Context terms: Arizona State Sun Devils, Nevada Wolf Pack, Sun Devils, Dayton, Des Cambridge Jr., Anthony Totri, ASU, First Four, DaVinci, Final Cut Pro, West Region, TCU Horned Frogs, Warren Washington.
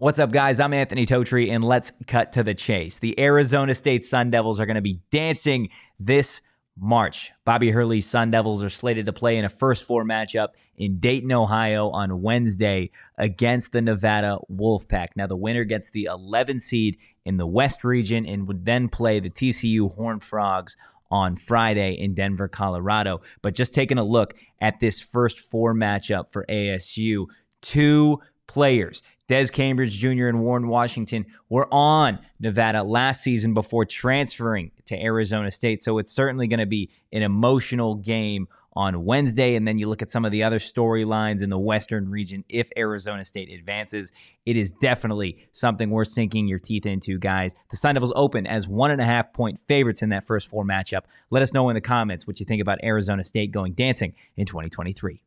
What's up, guys? I'm Anthony Totri, and let's cut to the chase. The Arizona State Sun Devils are going to be dancing this March. Bobby Hurley's Sun Devils are slated to play in a First Four matchup in Dayton, Ohio on Wednesday against the Nevada Wolf Pack. Now, the winner gets the 11 seed in the West Region and would then play the TCU Horned Frogs on Friday in Denver, Colorado. But just taking a look at this First Four matchup for ASU, two players, Des Cambridge Jr. and Warren Washington, were on Nevada last season before transferring to Arizona State, so it's certainly going to be an emotional game on Wednesday. And then you look at some of the other storylines in the Western region. If Arizona State advances, it is definitely something worth sinking your teeth into, guys. The Sun Devils open as 1.5-point favorites in that First Four matchup. Let us know in the comments what you think about Arizona State going dancing in 2023.